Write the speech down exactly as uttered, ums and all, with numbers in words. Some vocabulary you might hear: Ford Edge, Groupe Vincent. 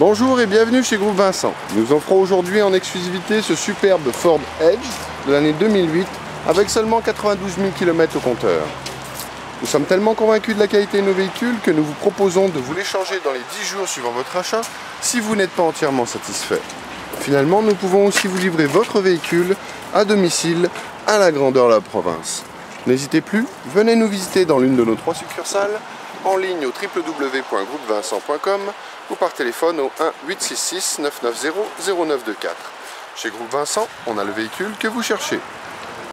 Bonjour et bienvenue chez Groupe Vincent. Nous offrons aujourd'hui en exclusivité ce superbe Ford Edge de l'année deux mille huit avec seulement quatre-vingt-douze mille km au compteur. Nous sommes tellement convaincus de la qualité de nos véhicules que nous vous proposons de vous l'échanger dans les dix jours suivant votre achat si vous n'êtes pas entièrement satisfait. Finalement, nous pouvons aussi vous livrer votre véhicule à domicile à la grandeur de la province. N'hésitez plus, venez nous visiter dans l'une de nos trois succursales, en ligne au w w w point groupe vincent point com ou par téléphone au un huit six six neuf neuf zéro zéro neuf deux quatre. Chez Groupe Vincent, on a le véhicule que vous cherchez.